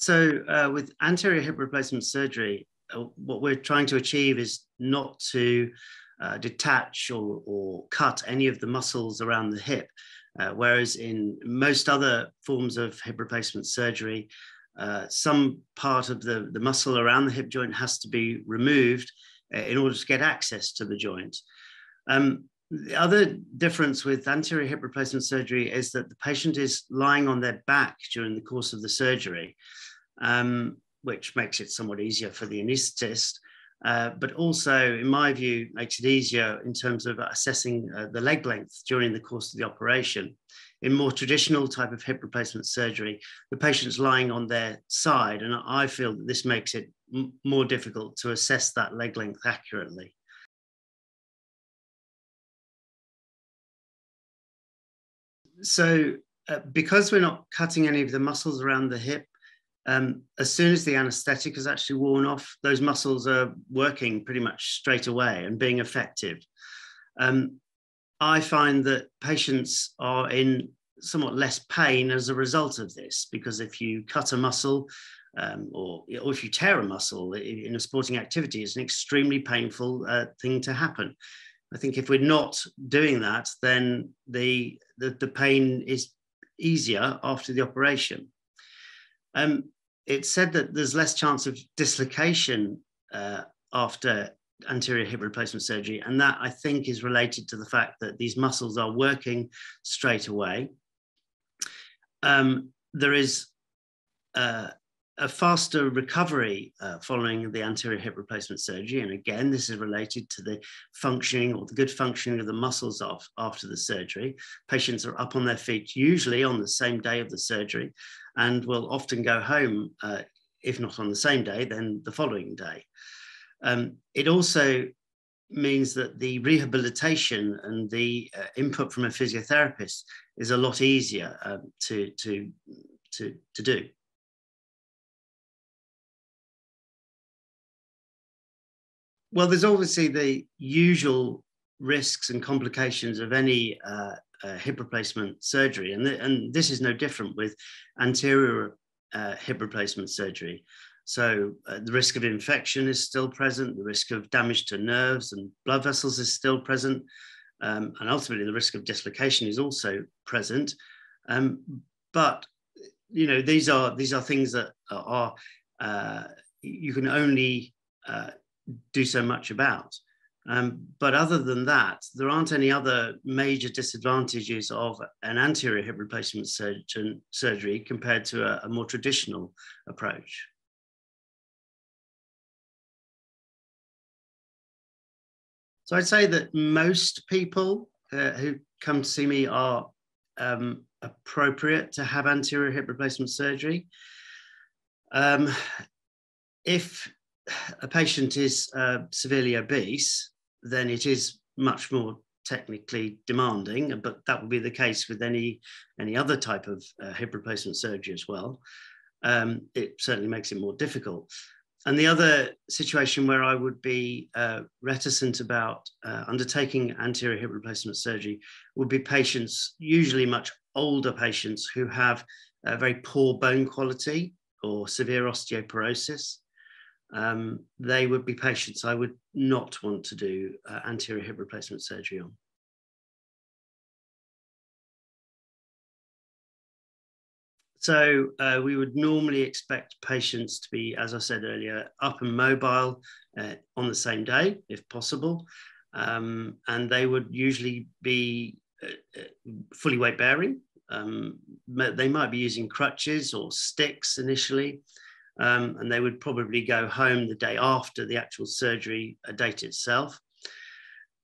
So with anterior hip replacement surgery, what we're trying to achieve is not to detach or cut any of the muscles around the hip, whereas in most other forms of hip replacement surgery, some part of the muscle around the hip joint has to be removed in order to get access to the joint. The other difference with anterior hip replacement surgery is that the patient is lying on their back during the course of the surgery, which makes it somewhat easier for the anaesthetist, but also, in my view, makes it easier in terms of assessing the leg length during the course of the operation. In more traditional type of hip replacement surgery, the patient's lying on their side, and I feel that this makes it more difficult to assess that leg length accurately. So because we're not cutting any of the muscles around the hip, as soon as the anaesthetic is actually worn off, those muscles are working pretty much straight away and being effective. I find that patients are in somewhat less pain as a result of this, because if you cut a muscle or if you tear a muscle in a sporting activity, it's an extremely painful thing to happen. I think if we're not doing that, then the pain is easier after the operation. It's said that there's less chance of dislocation after anterior hip replacement surgery, and that I think is related to the fact that these muscles are working straight away. There is a faster recovery following the anterior hip replacement surgery, and again this is related to the functioning or the good functioning of the muscles after the surgery. Patients are up on their feet usually on the same day of the surgery, and will often go home, if not on the same day, then the following day. It also means that the rehabilitation and the input from a physiotherapist is a lot easier to do. Well, there's obviously the usual risks and complications of any hip replacement surgery, and this is no different with anterior hip replacement surgery. So the risk of infection is still present, the risk of damage to nerves and blood vessels is still present, and ultimately the risk of dislocation is also present. But you know, these are things that are you can only do so much about. But other than that, there aren't any other major disadvantages of an anterior hip replacement surgery compared to a more traditional approach. So I'd say that most people who come to see me are appropriate to have anterior hip replacement surgery. If a patient is severely obese, then it is much more technically demanding, but that would be the case with any other type of hip replacement surgery as well. It certainly makes it more difficult. And the other situation where I would be reticent about undertaking anterior hip replacement surgery would be patients, usually much older patients, who have very poor bone quality or severe osteoporosis. They would be patients I would not want to do anterior hip replacement surgery on. So we would normally expect patients to be, as I said earlier, up and mobile on the same day, if possible. And they would usually be fully weight bearing. They might be using crutches or sticks initially. And they would probably go home the day after the actual surgery date itself.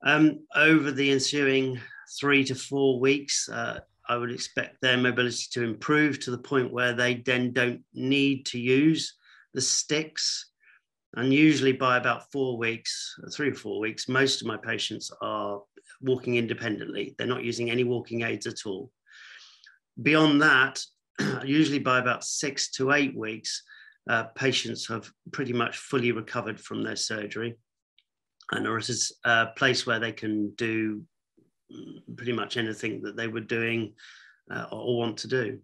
Over the ensuing 3 to 4 weeks, I would expect their mobility to improve to the point where they then don't need to use the sticks. And usually by about 4 weeks, 3 or 4 weeks, most of my patients are walking independently. They're not using any walking aids at all. Beyond that, usually by about 6 to 8 weeks, patients have pretty much fully recovered from their surgery and are at a place where they can do pretty much anything that they were doing or want to do.